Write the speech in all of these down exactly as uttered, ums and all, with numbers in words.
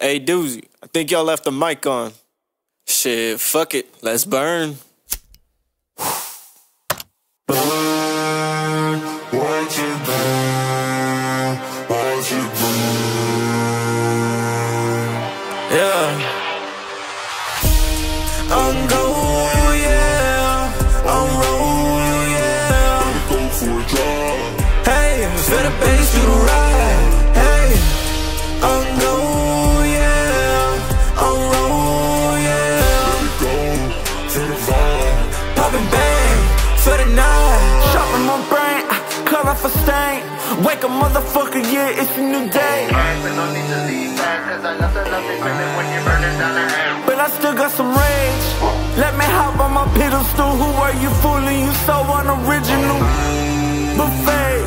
Hey, Doozy, I think y'all left the mic on. Shit, fuck it, let's burn. Burn, what you burn, what you burn. Yeah. I'm going, yeah. I'm rolling, yeah. Go for a drive. Hey, for the bass to the ride. Hey, I'm going. For stain. Wake a motherfucker, yeah, it's a new day. But no need to leave back, cause I know that nothing's burning when you're burning down the hand. But I still got some rage. Let me hop on my pedestal. Who are you fooling? You so unoriginal. Buffet.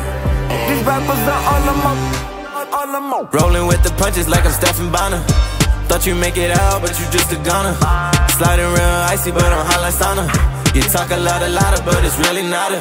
These rappers are all of my, all of my. Rolling with the punches like I'm Stephan Bonner. Thought you make it out, but you just a goner. Sliding real icy, but I'm hot like sauna. You talk a lot, a lot, but it's really nada.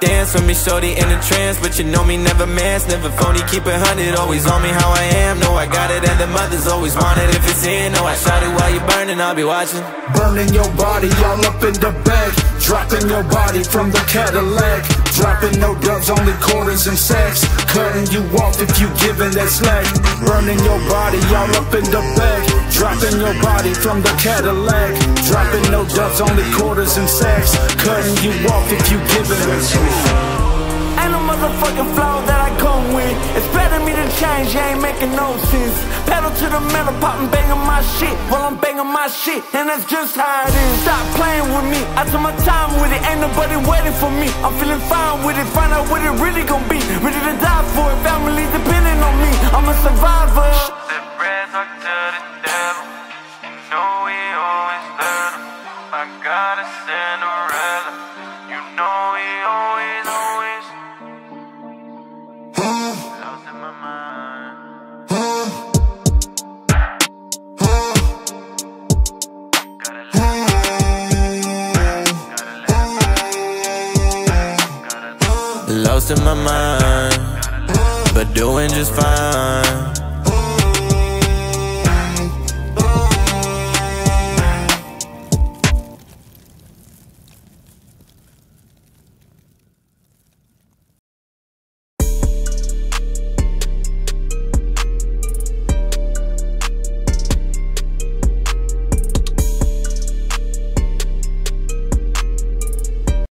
Dance with me, shorty, in a trance. But you know me, never mans, never phony. Keep it hundred, always on me how I am. No, I got it, and the mothers always want it. If it's in, no, I shout it while you're burning. I'll be watching. Burning your body all up in the bag. Dropping your body from the Cadillac. Dropping no dubs, only quarters and sacks. Cutting you off if you giving that slack. Burning your body all up in the bag. Dropping your body from the Cadillac. Dropping no dubs, only quarters and sacks. Cutting you off if you give it a chance. Ain't no motherfucking flow that I come with. It's better me to change, you ain't making no sense. Pedal to the metal, poppin' bangin' my shit. While I'm bangin' my shit, and that's just how it is. Stop playing with me, I took my time with it. Ain't nobody waiting for me, I'm feeling fine with it. Find out what it really gon' be, ready to die for it. Family depending on me, I'm a survivor. The breath talk to the devil, you know we always learn. I gotta say lost in my mind, but doing just fine.